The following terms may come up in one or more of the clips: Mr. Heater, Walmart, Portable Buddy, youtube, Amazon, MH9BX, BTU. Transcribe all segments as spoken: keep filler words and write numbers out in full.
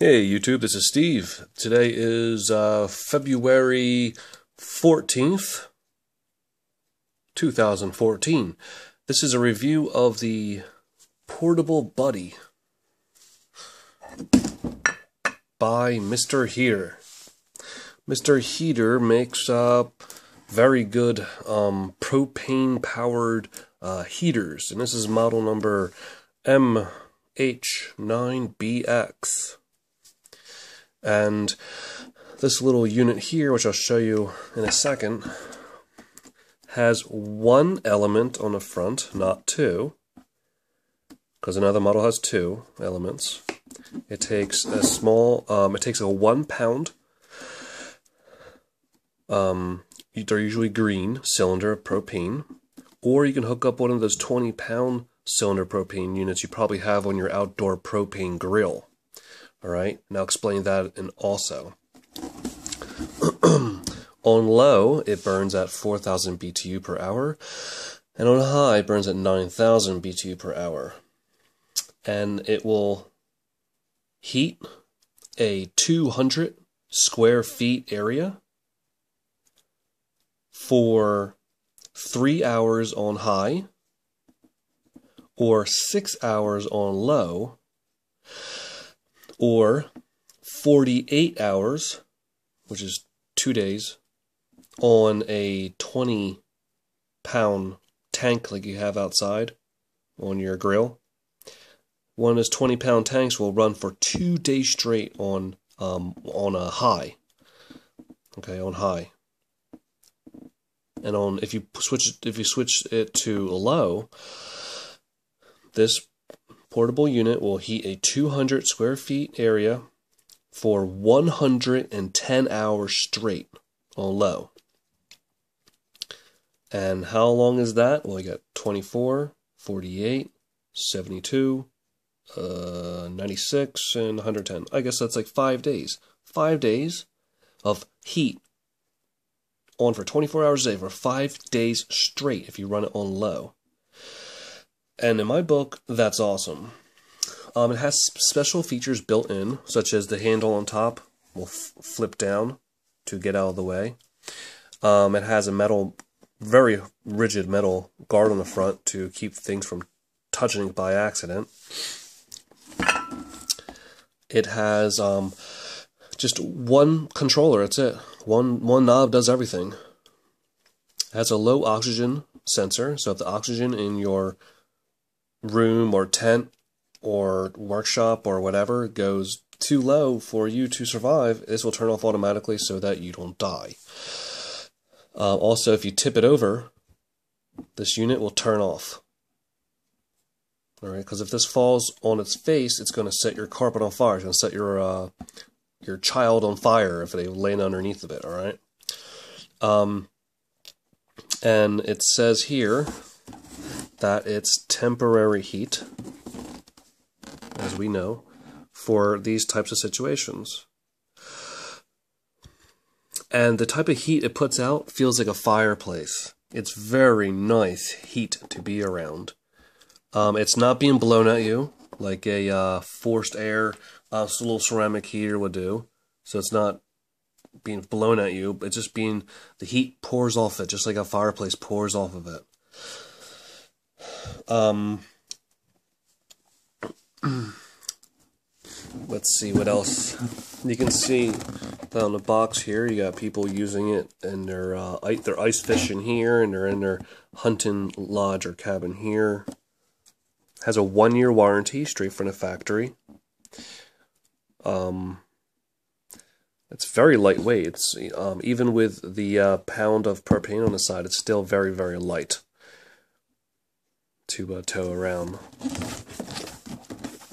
Hey YouTube, this is Steve. Today is uh, February fourteenth, two thousand fourteen. This is a review of the Portable Buddy by Mister Heater. Mister Heater makes up very good um, propane-powered uh, heaters, and this is model number M H nine B X. And this little unit here, which I'll show you in a second, has one element on the front, not two, because another model has two elements. It takes a small, um, it takes a one pound, um, they're usually green, cylinder of propane, or you can hook up one of those twenty pound cylinder propane units you probably have on your outdoor propane grill. Alright, and I'll explain that and also. On low, it burns at four thousand B T U per hour, and on high, it burns at nine thousand B T U per hour. And it will heat a two hundred square feet area for three hours on high, or six hours on low, or forty-eight hours, which is two days, on a twenty pound tank like you have outside on your grill. One of those twenty pound tanks will run for two days straight on um, on a high. Okay, on high. And on if you switch it, if you switch it to low, this portable unit will heat a two hundred square feet area for one hundred ten hours straight on low. And how long is that? Well, you got twenty-four, forty-eight, seventy-two, uh, ninety-six, and one hundred ten. I guess that's like five days. Five days of heat on for twenty-four hours a day for five days straight if you run it on low. And in my book, that's awesome. Um, it has special features built in, such as the handle on top will f flip down to get out of the way. Um, it has a metal, very rigid metal guard on the front to keep things from touching by accident. It has um, just one controller. That's it. One one knob does everything. It has a low oxygen sensor, so if the oxygen in your room or tent or workshop or whatever goes too low for you to survive, this will turn off automatically so that you don't die. Uh, also, if you tip it over, this unit will turn off. Alright, because if this falls on its face, it's going to set your carpet on fire. It's going to set your uh, your child on fire if they land underneath of it. Alright, um, and it says here that it's temporary heat, as we know, for these types of situations. And the type of heat it puts out feels like a fireplace. It's very nice heat to be around. Um, it's not being blown at you like a uh, forced air uh, little ceramic heater would do. So it's not being blown at you, but it's just being, the heat pours off it, just like a fireplace pours off of it. Um, let's see what else. You can see on the box here, you got people using it, and they're, uh, they're ice fishing here, and they're in their hunting lodge or cabin here. Has a one year warranty straight from the factory. Um, it's very lightweight. It's, um, even with the uh, pound of propane on the side, it's still very, very light to uh, tow around.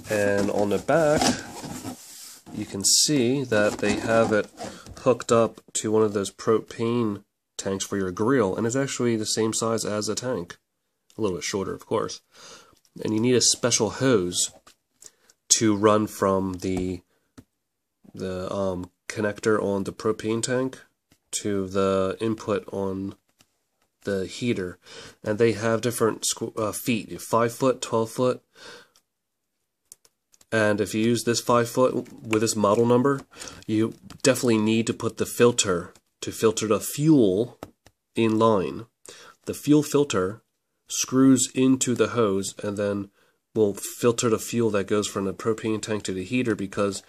And on the back, you can see that they have it hooked up to one of those propane tanks for your grill, and it's actually the same size as a tank, a little bit shorter, of course. And you need a special hose to run from the the um, connector on the propane tank to the input on the heater. And they have different uh, feet, five foot, twelve foot, And if you use this five foot with this model number, you definitely need to put the filter to filter the fuel in line. The fuel filter screws into the hose and then will filter the fuel that goes from the propane tank to the heater, because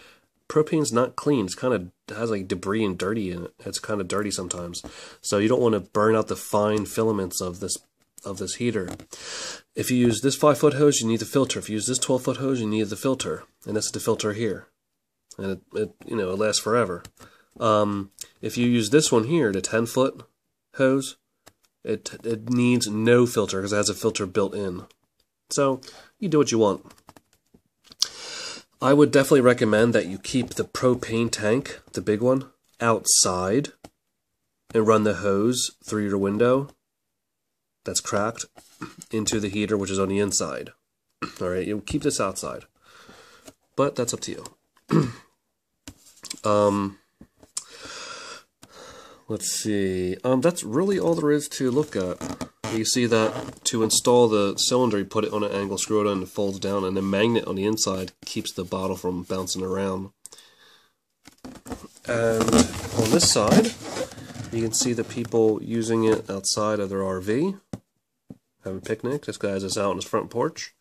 propane's not clean. It's kind of has like debris and dirty in it. It's kind of dirty sometimes. So you don't want to burn out the fine filaments of this of this heater. If you use this five foot hose, you need the filter. If you use this twelve foot hose, you need the filter, and that's the filter here, and it, it you know it lasts forever. Um, if you use this one here, the ten foot hose, it it needs no filter because it has a filter built in. So you do what you want. I would definitely recommend that you keep the propane tank, the big one, outside and run the hose through your window that's cracked into the heater, which is on the inside. All right, you'll keep this outside, but that's up to you. um, let's see. Um, that's really all there is to look at. You see that to install the cylinder, you put it on an angle, screw it on, and it folds down, and the magnet on the inside keeps the bottle from bouncing around. And on this side, you can see the people using it outside of their R V, having a picnic. This guy has this out on his front porch.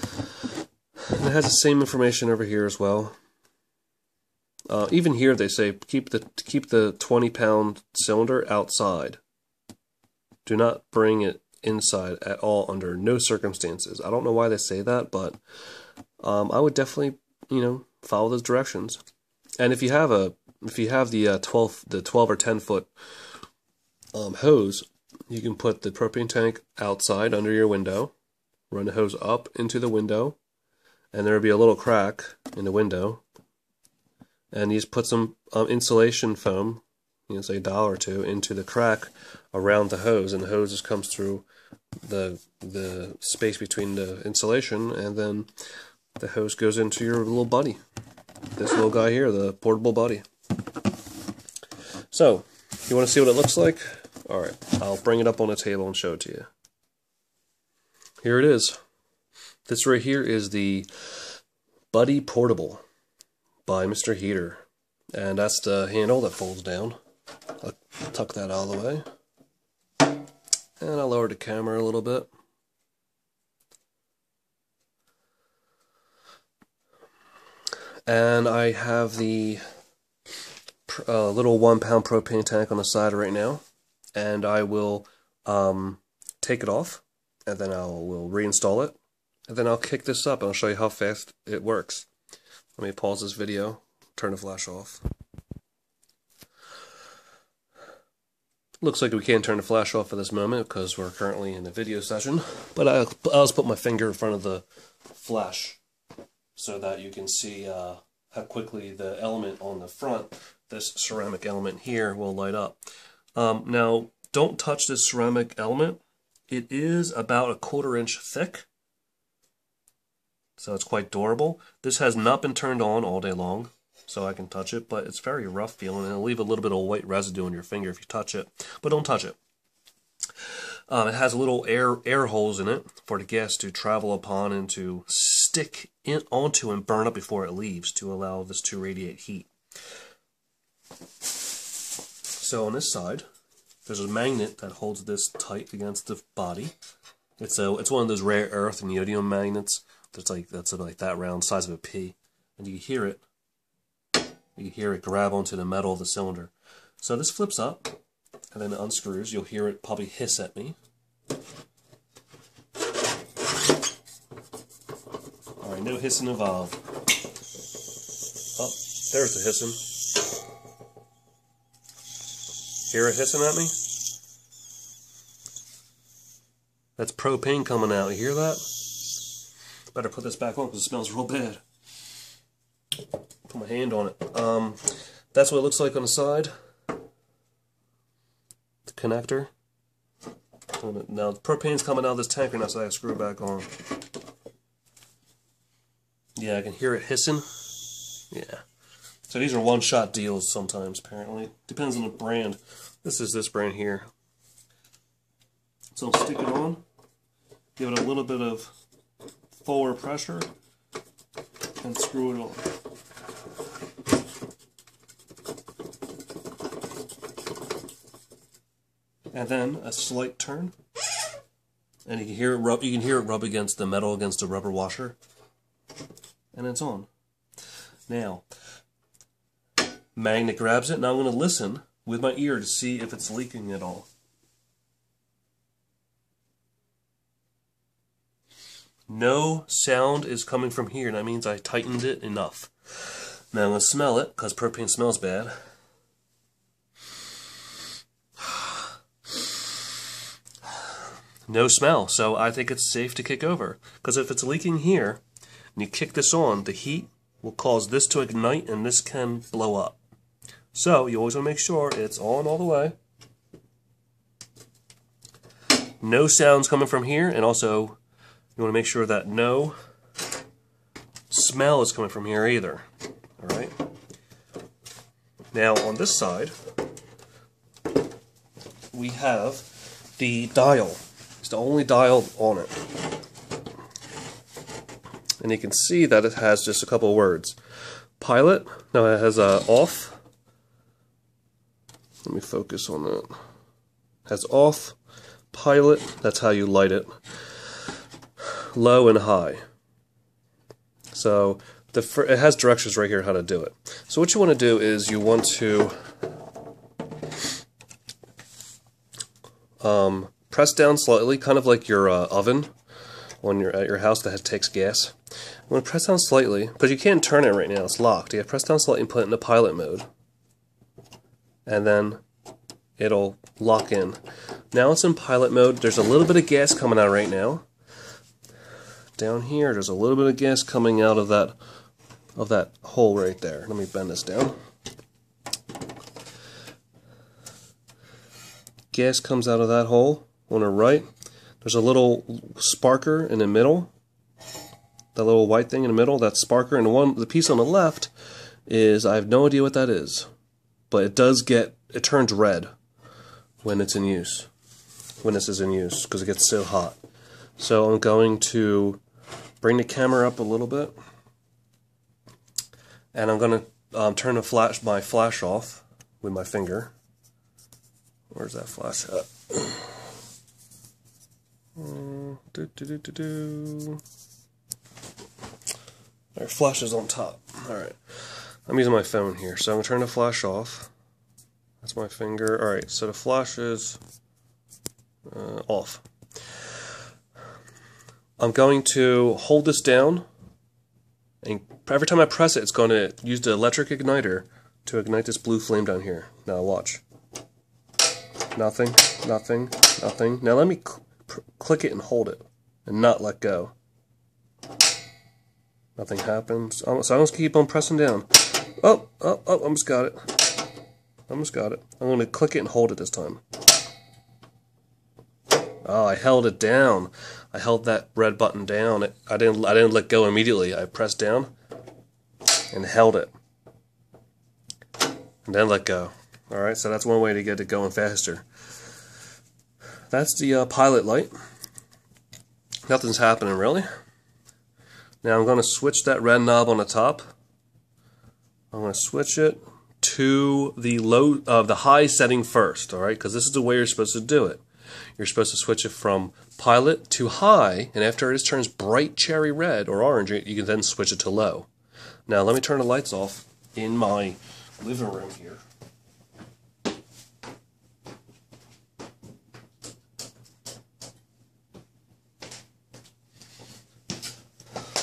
And it has the same information over here as well. Uh, even here they say keep the keep the twenty pound cylinder outside. Do not bring it inside at all under no circumstances. I don't know why they say that, but um, I would definitely, you know, follow those directions. And if you have a, if you have the uh, twelve, the twelve or ten foot um, hose, you can put the propane tank outside under your window, run the hose up into the window, and there would be a little crack in the window. And you just put some um, insulation foam, you know, say a dollar or two, into the crack around the hose, and the hose just comes through the the space between the insulation, and then the hose goes into your little buddy, this little guy here, the portable buddy. So, you want to see what it looks like? All right, I'll bring it up on a table and show it to you. Here it is. This right here is the Buddy Portable by Mister Heater, and that's the handle that folds down. I'll tuck that out of the way. And I'll lower the camera a little bit. And I have the uh, little one pound propane tank on the side right now. And I will um, take it off. And then I will reinstall it. And then I'll kick this up and I'll show you how fast it works. Let me pause this video. Turn the flash off. Looks like we can't turn the flash off at this moment because we're currently in a video session, but I'll, I'll just put my finger in front of the flash so that you can see uh, how quickly the element on the front, this ceramic element here, will light up. Um, now, don't touch this ceramic element. It is about a quarter inch thick, so it's quite durable. This has not been turned on all day long, so I can touch it, but it's very rough feeling, and it'll leave a little bit of white residue on your finger if you touch it, but don't touch it. Um, it has little air air holes in it for the gas to travel upon and to stick in, onto and burn up before it leaves, to allow this to radiate heat. So on this side, there's a magnet that holds this tight against the body. It's a it's one of those rare earth and neodymium magnets that's like that's like that round, size of a pea, and you can hear it. You hear it grab onto the metal of the cylinder. So this flips up, and then it unscrews. You'll hear it probably hiss at me. All right, no hissing involved. Oh, there's the hissing. Hear it hissing at me? That's propane coming out. You hear that? Better put this back on because it smells real bad. Put my hand on it. Um, that's what it looks like on the side. The connector. Now the propane's coming out of this tank right now, so I have to screw it back on. Yeah, I can hear it hissing. Yeah. So these are one-shot deals sometimes, apparently. Depends on the brand. This is this brand here. So I'll stick it on. Give it a little bit of forward pressure. unscrew it all. And then a slight turn, and you can hear it rub. You can hear it rub against the metal, against the rubber washer, and it's on. Now, magnet grabs it. Now I'm going to listen with my ear to see if it's leaking at all. No sound is coming from here, and that means I tightened it enough. Now I'm going to smell it, because propane smells bad. No smell, so I think it's safe to kick over. Because if it's leaking here, and you kick this on, the heat will cause this to ignite, and this can blow up. So you always want to make sure it's on all the way. No sounds coming from here, and also you want to make sure that no smell is coming from here either. Alright. Now on this side, we have the dial. It's the only dial on it. And you can see that it has just a couple words. Pilot. Now it has a off. Let me focus on that. It has off, pilot. That's how you light it. Low and high. So the fr it has directions right here how to do it. So what you want to do is you want to um, press down slightly, kind of like your uh, oven on your at your house that has, takes gas. You want to press down slightly because you can't turn it right now; it's locked. You have to press down slightly and put it into pilot mode, and then it'll lock in. Now it's in pilot mode. There's a little bit of gas coming out right now. Down here, there's a little bit of gas coming out of that of that hole right there. Let me bend this down. Gas comes out of that hole on the right. There's a little sparker in the middle. That little white thing in the middle, that sparker, and the one the piece on the left is I have no idea what that is, but it does get it turns red when it's in use, when this is in use, because it gets so hot. So I'm going to bring the camera up a little bit, and I'm going to um, turn the flash, my flash off with my finger. Where's that flash at? Mm, do, do, do, do, do. There, flash is on top. Alright, I'm using my phone here, so I'm going to turn the flash off. That's my finger. Alright, so the flash is uh, off. I'm going to hold this down, and every time I press it, it's going to use the electric igniter to ignite this blue flame down here. Now watch. Nothing, nothing, nothing. Now let me cl click it and hold it, and not let go. Nothing happens. So I'm just keep on pressing down. Oh, oh, oh, I almost got it. I almost got it. I'm going to click it and hold it this time. Oh, I held it down. I held that red button down. It, I didn't. I didn't let go immediately. I pressed down and held it, and then let go. All right. So that's one way to get it going faster. That's the uh, pilot light. Nothing's happening really. Now I'm going to switch that red knob on the top. I'm going to switch it to the low of uh, the high setting first. All right, because this is the way you're supposed to do it. You're supposed to switch it from pilot to high, and after it turns bright cherry red or orange, you can then switch it to low. Now let me turn the lights off in my living room here.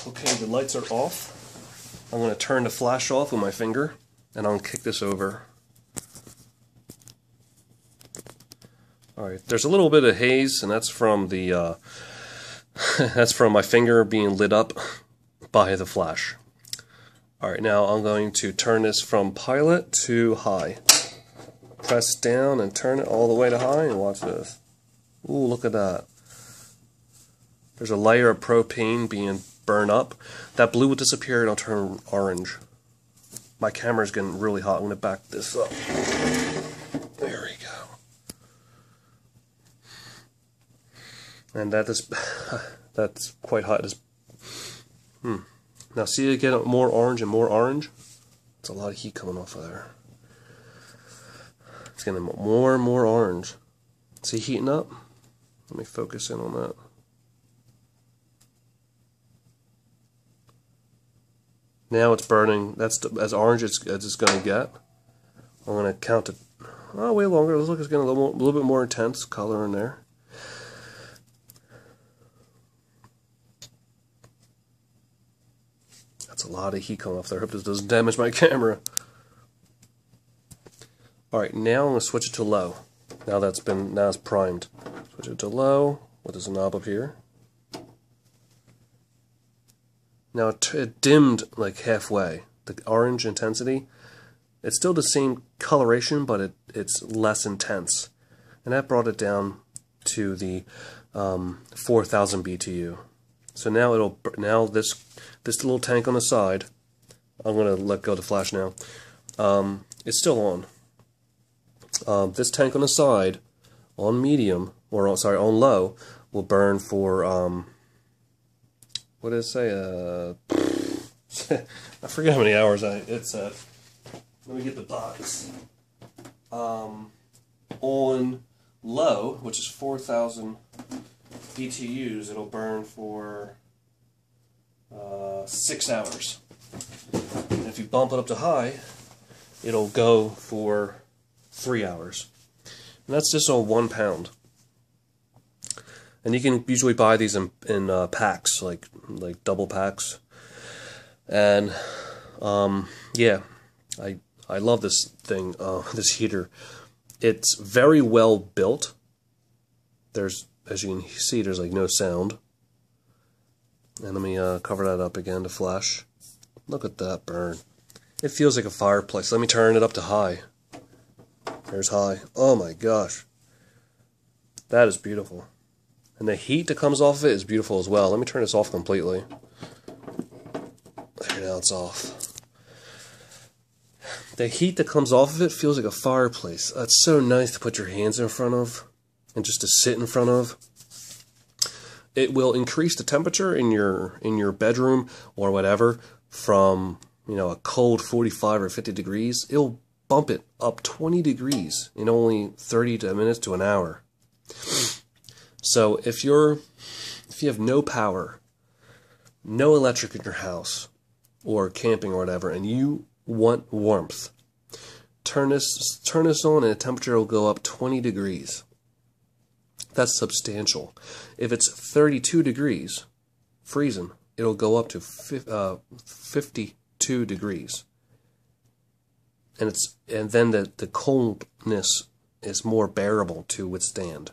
Okay, the lights are off. I'm going to turn the flash off with my finger, and I'll kick this over. Alright, there's a little bit of haze, and that's from the uh, that's from my finger being lit up by the flash. Alright, now I'm going to turn this from pilot to high. Press down and turn it all the way to high, and watch this. Ooh, look at that. There's a layer of propane being burned up. That blue will disappear and I'll turn orange. My camera's getting really hot. I'm going to back this up. There we go. And that is, that's quite hot. It's, hmm, Now see it get more orange and more orange? It's a lot of heat coming off of there. It's getting more and more orange. See heating up? Let me focus in on that. Now it's burning. That's the, as orange as it's going to get. I'm going to count it oh, way longer. Let's look, it's getting a little, a little bit more intense color in there. That's a lot of heat coming off there. I hope this doesn't damage my camera. Alright, now I'm going to switch it to low. Now that's been, now it's primed. Switch it to low with this knob up here. Now it, it dimmed like halfway. The orange intensity, it's still the same coloration, but it, it's less intense. And that brought it down to the um, four thousand B T U. So now it'll, now this this little tank on the side, I'm going to let go of the flash now, um, it's still on. Um, this tank on the side, on medium, or on, sorry, on low, will burn for, um, what did it say, uh, I forget how many hours I, it's at, let me get the box, um, on low, which is four thousand B T Us, it'll burn for uh, six hours. And if you bump it up to high, it'll go for three hours. And that's just on one pound. And you can usually buy these in, in uh, packs, like like double packs. And um, yeah, I I love this thing, uh, this heater. It's very well built. There's As you can see, there's like no sound. And let me uh, cover that up again to flash. Look at that burn. It feels like a fireplace. Let me turn it up to high. There's high. Oh my gosh. That is beautiful. And the heat that comes off of it is beautiful as well. Let me turn this off completely. There, now it's off. The heat that comes off of it feels like a fireplace. That's so nice to put your hands in front of. And just to sit in front of. It will increase the temperature in your in your bedroom or whatever from, you know, a cold forty-five or fifty degrees. It'll bump it up twenty degrees in only thirty minutes to an hour. So if you're if you have no power, no electric in your house or camping or whatever, and you want warmth, turn this turn this on and the temperature will go up twenty degrees. That's substantial. If it's thirty-two degrees, freezing, it'll go up to fifty-two degrees. And it's and then the, the coldness is more bearable to withstand.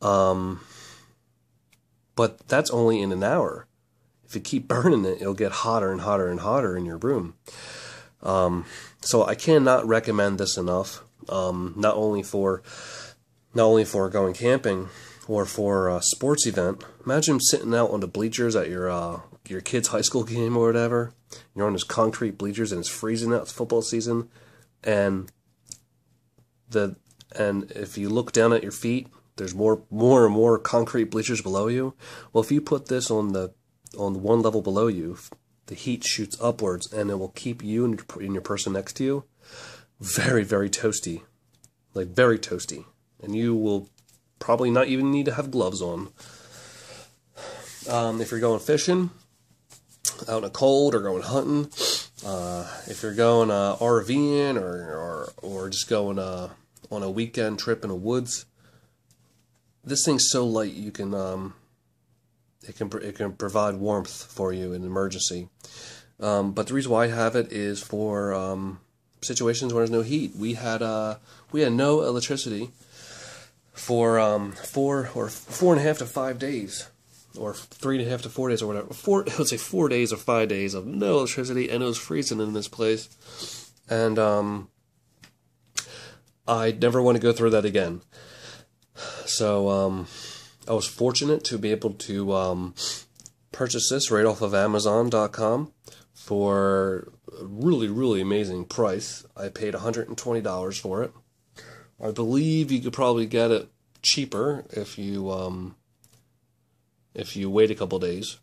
Um, but that's only in an hour. If you keep burning it, it'll get hotter and hotter and hotter in your room. Um, so I cannot recommend this enough. Um, not only for... Not only for going camping or for a sports event. Imagine sitting out on the bleachers at your uh, your kid's high school game or whatever. You're on those concrete bleachers and it's freezing out. It's football season, and the and if you look down at your feet, there's more more and more concrete bleachers below you. Well, if you put this on the on the one level below you, the heat shoots upwards and it will keep you and your, and your person next to you very very toasty, like very toasty. And you will probably not even need to have gloves on. Um, if you're going fishing, out in the cold, or going hunting, uh, if you're going uh, RVing, or, or or just going uh, on a weekend trip in the woods, this thing's so light you can um, it can it can provide warmth for you in an emergency. Um, but the reason why I have it is for um, situations where there's no heat. We had uh, we had no electricity. For um four or four and a half to five days, or three and a half to four days, or whatever. Four, I would say four days or five days of no electricity, and it was freezing in this place. And um, I never want to go through that again. So um, I was fortunate to be able to um purchase this right off of Amazon dot com for a really really amazing price. I paid one hundred twenty dollars for it. I believe you could probably get it cheaper if you um, if you wait a couple days,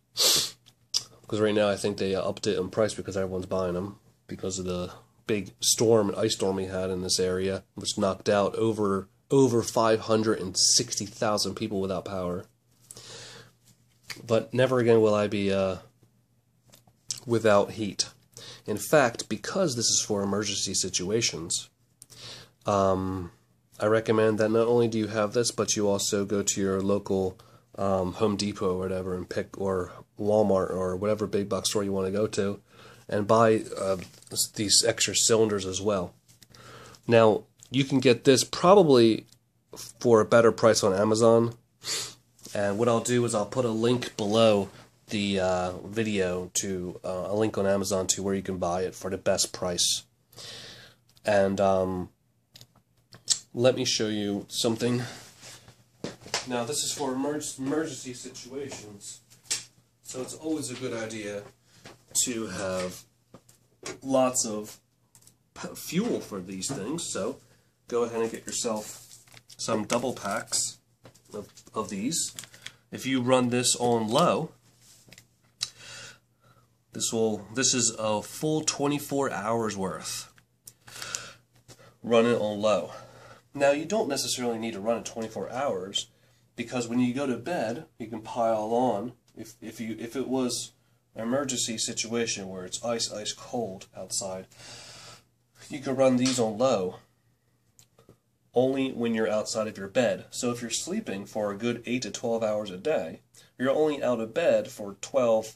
because right now I think they upped it in price because everyone's buying them because of the big storm and ice storm we had in this area, which knocked out over over five hundred sixty thousand people without power. But never again will I be uh, without heat. In fact, because this is for emergency situations, um, I recommend that not only do you have this, but you also go to your local um, Home Depot or whatever and pick, or Walmart or whatever big box store you want to go to, and buy uh, these extra cylinders as well. Now, you can get this probably for a better price on Amazon. And what I'll do is I'll put a link below the uh, video to uh, a link on Amazon to where you can buy it for the best price. And um, let me show you something. Now this is for emergency situations, so it's always a good idea to have lots of fuel for these things. So go ahead and get yourself some double packs Of, of these. If you run this on low, this will this is a full twenty-four hours worth. Run it on low. Now you don't necessarily need to run it twenty-four hours, because when you go to bed you can pile on. If, if you if it was an emergency situation where it's ice ice cold outside, you can run these on low only when you're outside of your bed. So if you're sleeping for a good eight to twelve hours a day, you're only out of bed for twelve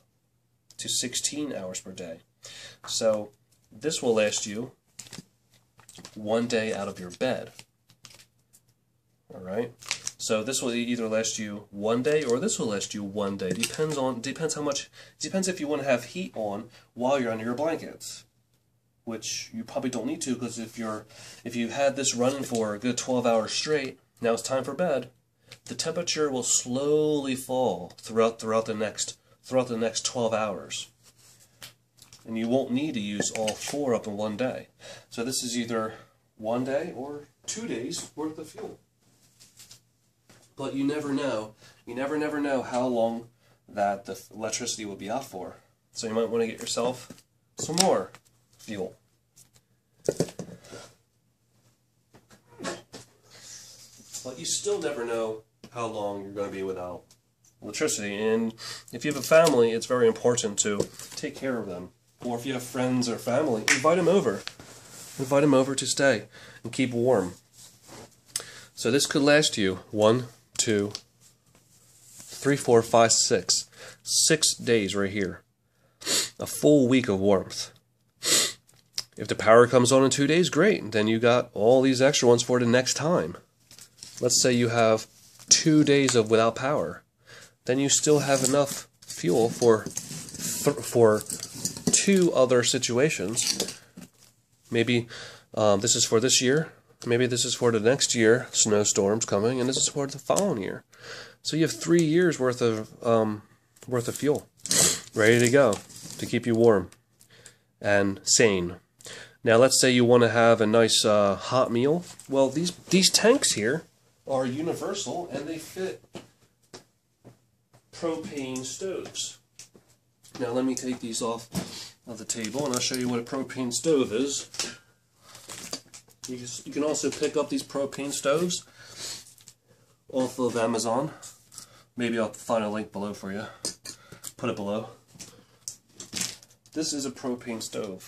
to sixteen hours per day. So this will last you one day out of your bed. Alright, so this will either last you one day or this will last you one day. Depends on depends how much depends if you want to have heat on while you're under your blankets, which you probably don't need to, because if you're if you've had this running for a good twelve hours straight, now it's time for bed. The temperature will slowly fall throughout throughout the next throughout the next twelve hours, and you won't need to use all four up in one day. So this is either one day or two days worth of fuel. But you never know, you never never know how long that the electricity will be out for. So you might want to get yourself some more fuel. But you still never know how long you're going to be without electricity, and if you have a family, it's very important to take care of them. Or if you have friends or family, invite them over. Invite them over to stay and keep warm. So this could last you one, two, three, four, five, six. Six days right here. A full week of warmth. If the power comes on in two days, great. Then you got all these extra ones for the next time. Let's say you have two days of without power. Then you still have enough fuel for th for two other situations. Maybe um, this is for this year. Maybe this is for the next year. Snowstorms coming, and this is for the following year. So you have three years worth of um, worth of fuel ready to go to keep you warm and sane. Now let's say you want to have a nice uh, hot meal. Well, these these tanks here are universal, and they fit propane stoves. Now let me take these off of the table, and I'll show you what a propane stove is. You can, you can also pick up these propane stoves off of Amazon. Maybe I'll find a link below for you. Put it below. This is a propane stove.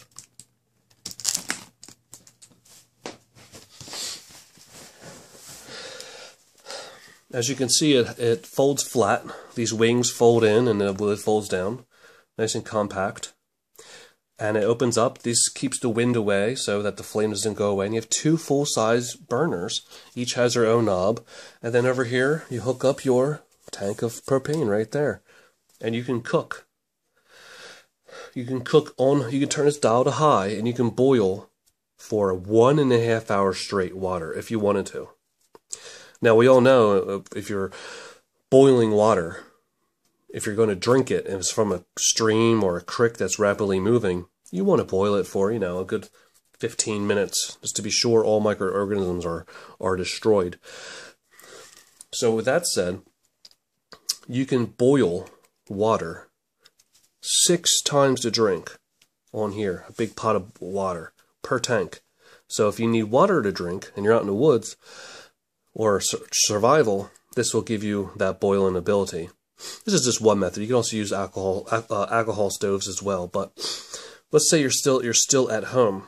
As you can see, it, it folds flat. These wings fold in and the wood folds down. Nice and compact. And it opens up. This keeps the wind away so that the flame doesn't go away. And you have two full-size burners. Each has their own knob. And then over here, you hook up your tank of propane right there. And you can cook. You can cook on, you can turn this dial to high, and you can boil for one and a half hours straight water if you wanted to. Now, we all know if you're boiling water, if you're going to drink it, and it's from a stream or a creek that's rapidly moving, you want to boil it for, you know, a good fifteen minutes, just to be sure all microorganisms are, are destroyed. So with that said, you can boil water six times the drink on here, a big pot of water per tank. So if you need water to drink and you're out in the woods or survival, this will give you that boiling ability. This is just one method. You can also use alcohol uh, alcohol stoves as well. But let's say you're still you're still at home.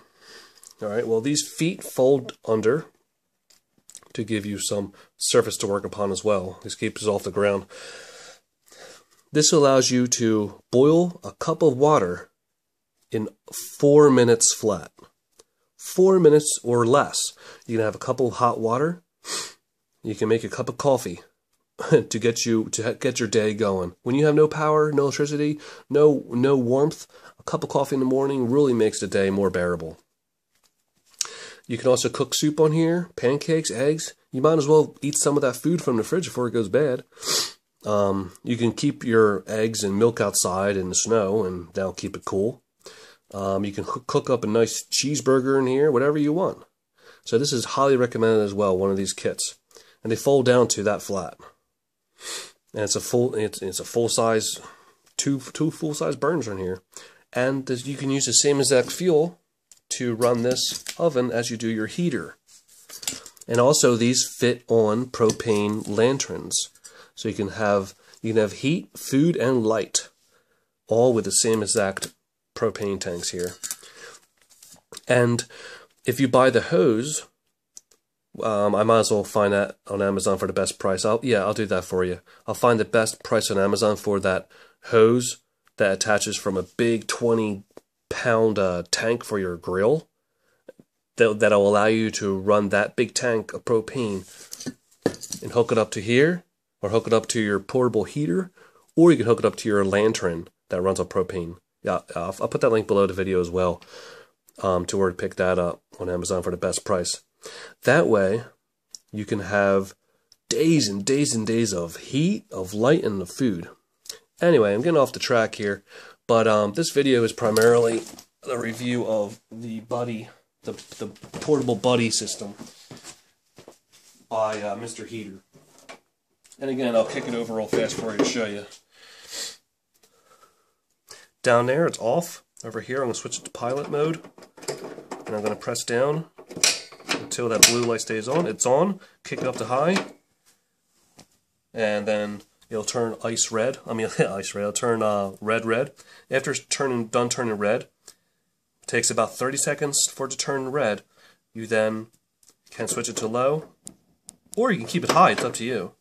All right. Well, these feet fold under to give you some surface to work upon as well. This keeps us off the ground. This allows you to boil a cup of water in four minutes flat. Four minutes or less. You can have a cup of hot water. You can make a cup of coffee to get you to get your day going. When you have no power, no electricity, no no warmth, a cup of coffee in the morning really makes the day more bearable. You can also cook soup on here, pancakes, eggs. You might as well eat some of that food from the fridge before it goes bad. Um, you can keep your eggs and milk outside in the snow, and that'll keep it cool. Um, you can cook up a nice cheeseburger in here, whatever you want. So this is highly recommended as well, one of these kits. And they fold down to that flat. And it's a full, it's, it's a full size, two, two full size burners on here. And this, you can use the same exact fuel to run this oven as you do your heater. And also these fit on propane lanterns. So you can have, you can have heat, food, and light, all with the same exact propane tanks here. And if you buy the hose, Um, I might as well find that on Amazon for the best price. I'll, yeah, I'll do that for you. I'll find the best price on Amazon for that hose that attaches from a big twenty pound uh, tank for your grill. That, that'll allow you to run that big tank of propane and hook it up to here, or hook it up to your portable heater, or you can hook it up to your lantern that runs on propane. Yeah, I'll, I'll put that link below the video as well, um, to where to pick that up on Amazon for the best price. That way, you can have days and days and days of heat, of light, and of food. Anyway, I'm getting off the track here, but um, this video is primarily a review of the Buddy, the, the portable Buddy system by uh, Mister Heater. And again, I'll kick it over real fast for you to show you. Down there, it's off. Over here, I'm going to switch it to pilot mode, and I'm going to press down until that blue light stays on. It's on. Kick it up to high, and then it'll turn ice red. I mean, ice red. It'll turn uh, red, red. After it's turning, done turning red, it takes about thirty seconds for it to turn red. You then can switch it to low, or you can keep it high. It's up to you.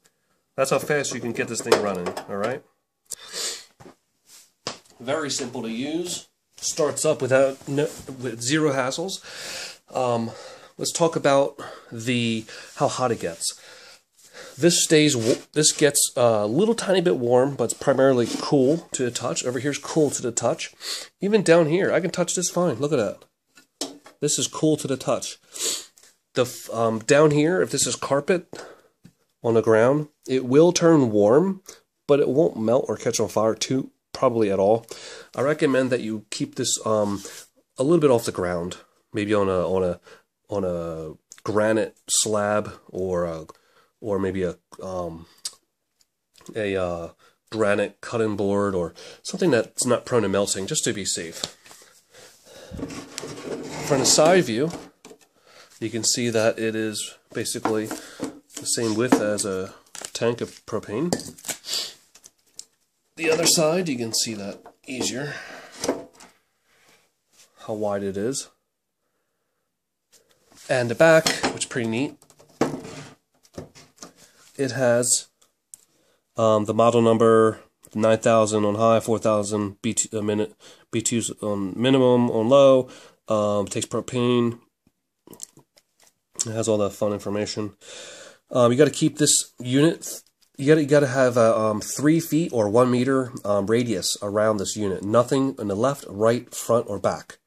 That's how fast you can get this thing running. All right. Very simple to use. Starts up without no, with zero hassles. Um, Let's talk about the how hot it gets. This stays. This gets a little tiny bit warm, but it's primarily cool to the touch. Over here's cool to the touch. Even down here, I can touch this fine. Look at that. This is cool to the touch. The um, down here, if this is carpet on the ground, it will turn warm, but it won't melt or catch on fire too probably at all. I recommend that you keep this um, a little bit off the ground, maybe on a on a on a granite slab, or a, or maybe a um, a uh, granite cutting board, or something that's not prone to melting, just to be safe. From the side view, you can see that it is basically the same width as a tank of propane. The other side, you can see that easier, how wide it is. And the back, which is pretty neat, it has um, the model number nine thousand on high, four thousand B T U, a minute, B T Us on minimum, on low, um, takes propane, it has all that fun information. Um, you got to keep this unit, you got you got to have a um, three feet or one meter um, radius around this unit, nothing on the left, right, front, or back.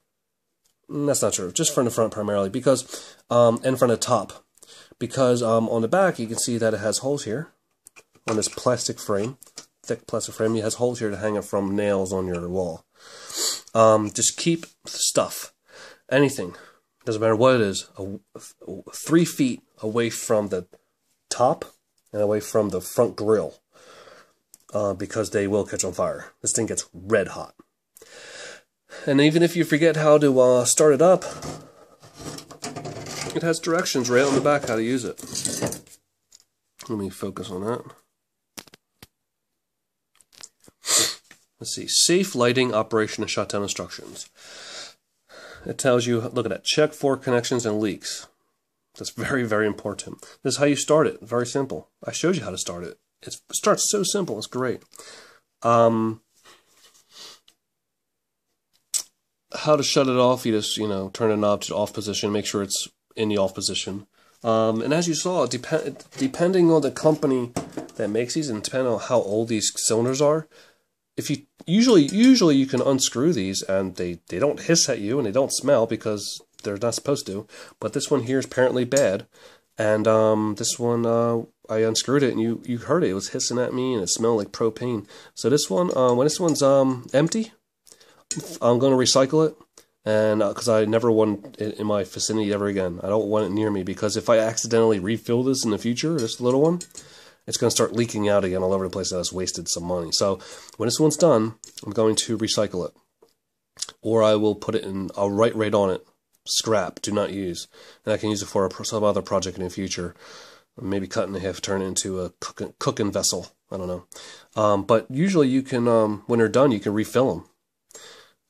That's not true. Just from the front primarily, because um, and from the top, because um, on the back you can see that it has holes here on this plastic frame, thick plastic frame. It has holes here to hang it from nails on your wall. Um, just keep stuff, anything, doesn't matter what it is, a, a, three feet away from the top and away from the front grill. uh, because they will catch on fire. This thing gets red hot. And even if you forget how to uh, start it up, it has directions right on the back how to use it. Let me focus on that. Let's see, safe lighting, operation, and shutdown instructions. It tells you, look at that, check for connections and leaks. That's very, very important. This is how you start it, very simple. I showed you how to start it. It's, it starts so simple, it's great. Um, how to shut it off, you just, you know, turn the knob to off position, make sure it's in the off position. Um, and as you saw, dep depending on the company that makes these and depending on how old these cylinders are, If you usually usually you can unscrew these and they, they don't hiss at you and they don't smell because they're not supposed to. But this one here is apparently bad. And um, this one, uh, I unscrewed it and you, you heard it. It was hissing at me and it smelled like propane. So this one, uh, when this one's um, empty, I'm going to recycle it. And because uh, I never want it in my vicinity ever again. I don't want it near me because if I accidentally refill this in the future, this little one, it's going to start leaking out again all over the place. I just wasted some money. So when this one's done, I'm going to recycle it, or I will put it in. I'll write right on it, "Scrap, do not use," and I can use it for a, some other project in the future. Maybe cut in half, turn it into a cooking, cooking vessel. I don't know. Um, but usually, you can um, when they're done, you can refill them,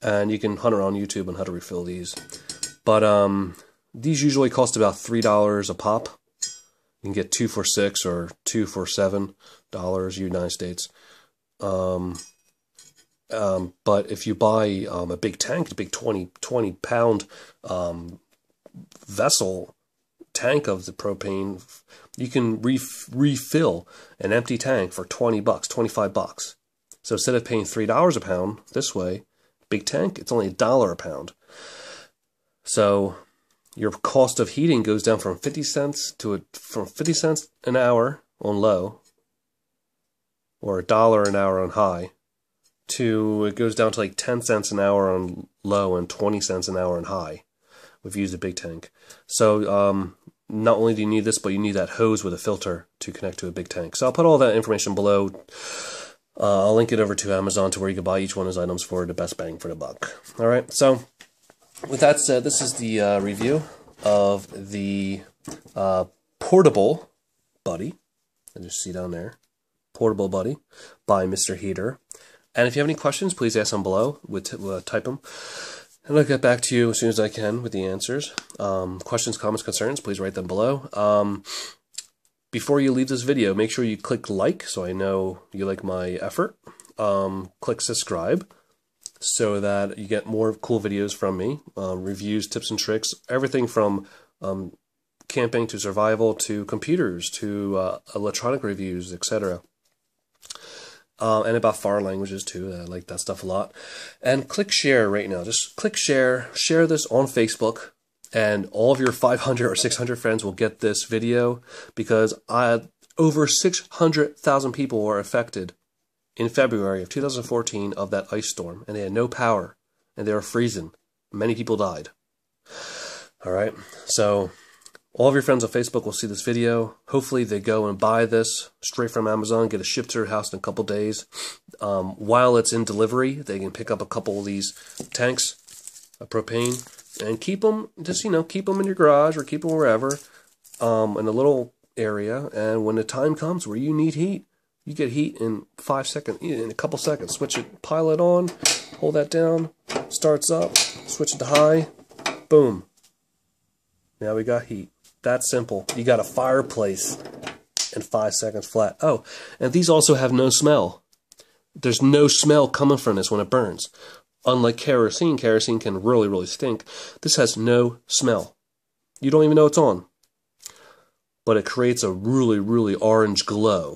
and you can hunt around YouTube on how to refill these. But um, these usually cost about three dollars a pop. You can get two for six or two for seven dollars, United States. Um, um, but if you buy um, a big tank, a big twenty, twenty pound um, vessel tank of the propane, you can ref refill an empty tank for twenty bucks, twenty-five bucks. So instead of paying three dollars a pound this way, big tank, it's only a dollar a pound. So your cost of heating goes down from fifty cents to a, from fifty cents an hour on low, or a dollar an hour on high, to it goes down to like ten cents an hour on low and twenty cents an hour on high. We've used a big tank. So um, not only do you need this, but you need that hose with a filter to connect to a big tank. So I'll put all that information below. Uh, I'll link it over to Amazon to where you can buy each one of those items for the best bang for the buck. All right, so with that said, this is the uh, review of the uh, Portable Buddy. I just see down there, Portable Buddy by Mister Heater. And if you have any questions, please ask them below. We'll uh, type them, and I'll get back to you as soon as I can with the answers. Um, questions, comments, concerns, please write them below. Um, before you leave this video, make sure you click like so I know you like my effort. Um, click subscribe, so that you get more cool videos from me, uh, reviews, tips and tricks, everything from um, camping to survival to computers to uh, electronic reviews, et cetera. Uh, and about foreign languages too. I like that stuff a lot. And click share right now. Just click share. Share this on Facebook, and all of your five hundred or six hundred friends will get this video, because I, over six hundred thousand people were affected in February of two thousand fourteen of that ice storm, and they had no power and they were freezing. Many people died. All right, so all of your friends on Facebook will see this video. Hopefully they go and buy this straight from Amazon, get it shipped to their house in a couple days. Um, while it's in delivery, they can pick up a couple of these tanks of propane and keep them, just, you know, keep them in your garage or keep them wherever, um, in a little area. And when the time comes where you need heat, you get heat in five seconds, in a couple seconds. Switch it, pile it on, hold that down, starts up, switch it to high, boom. Now we got heat. That's simple. You got a fireplace in five seconds flat. Oh, and these also have no smell. There's no smell coming from this when it burns. Unlike kerosene, kerosene can really, really stink. This has no smell. You don't even know it's on. But it creates a really, really orange glow,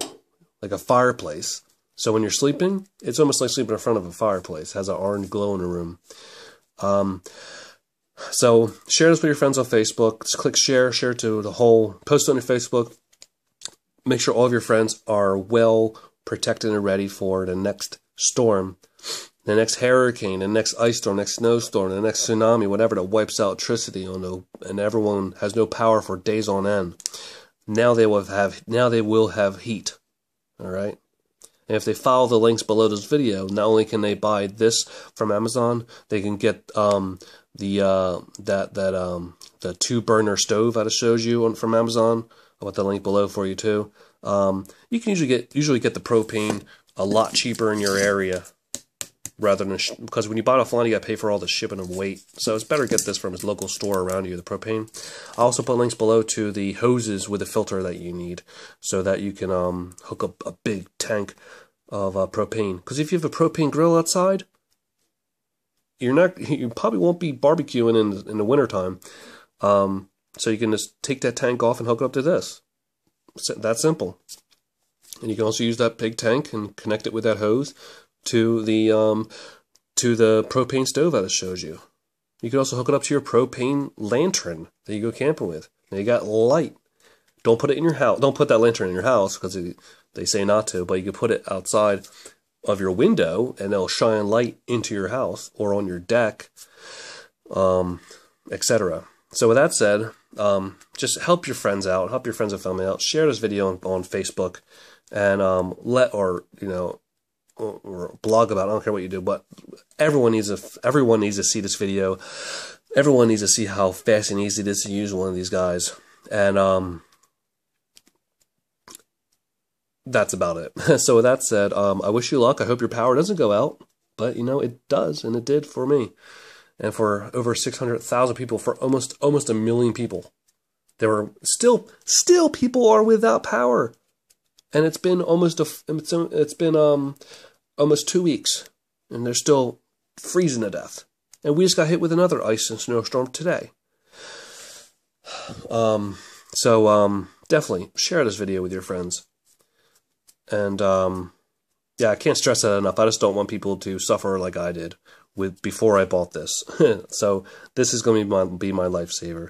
like a fireplace. So when you're sleeping, it's almost like sleeping in front of a fireplace. It has an orange glow in the room. Um, so share this with your friends on Facebook. Just click share, share to the whole, post on your Facebook. Make sure all of your friends are well protected and ready for the next storm, the next hurricane, the next ice storm, the next snowstorm, the next tsunami, whatever that wipes out electricity on the, and everyone has no power for days on end. Now they will have, now they will have heat. All right, And if they follow the links below this video, not only can they buy this from Amazon, they can get um, the uh, that that um, the two burner stove that it shows you on, from Amazon. I'll put the link below for you too. Um, you can usually get usually get the propane a lot cheaper in your area, rather than, because when you buy it offline, you got to pay for all the shipping and weight. So it's better to get this from his local store around you, the propane. I also put links below to the hoses with the filter that you need, so that you can um, hook up a big tank of uh, propane. Because if you have a propane grill outside, you're not, you probably won't be barbecuing in in the wintertime. Um, so you can just take that tank off and hook it up to this. It's that simple. And you can also use that big tank and connect it with that hose to the um, to the propane stove that it shows you. You can also hook it up to your propane lantern that you go camping with. Now you got light. Don't put it in your house. Don't put that lantern in your house, because they say not to. But you can put it outside of your window, and it'll shine light into your house or on your deck, um, et cetera. So with that said, um, just help your friends out. Help your friends and family out. Share this video on, on Facebook, and um, let or you know. Or blog about it. I don't care what you do, but everyone needs a everyone needs to see this video. Everyone needs to see how fast and easy it is to use one of these guys. And um, that's about it. So with that said, um, I wish you luck. I hope your power doesn't go out, but you know it does, and it did for me, and for over six hundred thousand people, for almost almost a million people. There were still still people are without power. And it's been almost a, it's been um almost two weeks, and they're still freezing to death. And we just got hit with another ice and snowstorm today. Um, so um, definitely share this video with your friends. And um, yeah, I can't stress that enough. I just don't want people to suffer like I did with before I bought this. So this is going to be my be my lifesaver.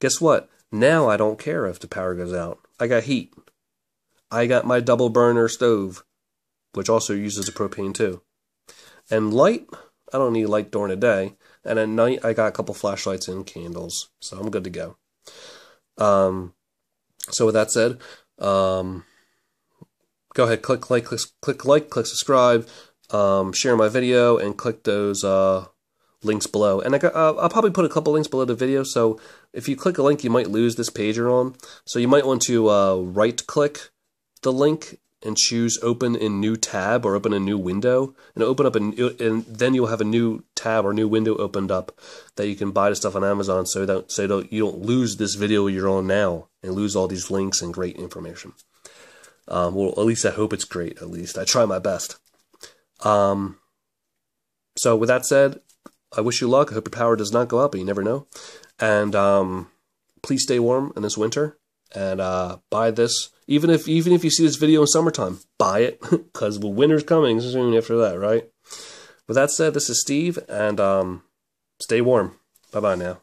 Guess what? Now I don't care if the power goes out. I got heat. I got my double burner stove, which also uses a propane too. And light, I don't need light during the day. And at night, I got a couple flashlights and candles. So I'm good to go. Um, so with that said, um, go ahead, click like, click, click like, click subscribe, um, share my video, and click those uh, links below. And I got, uh, I'll probably put a couple links below the video. So if you click a link, you might lose this page you're on. So you might want to uh, right click the link and choose open in new tab, or open a new window, and open up a new, and then you'll have a new tab or new window opened up that you can buy the stuff on Amazon, so that so that you don't lose this video you're on now and lose all these links and great information. Um, well, at least I hope it's great. At least I try my best. Um, so with that said, I wish you luck. I hope your power does not go out, but you never know. And um, please stay warm in this winter, and uh, buy this. Even if even if you see this video in summertime, buy it, because winter's coming soon after that, right? With that said, this is Steve, and um, stay warm. Bye-bye now.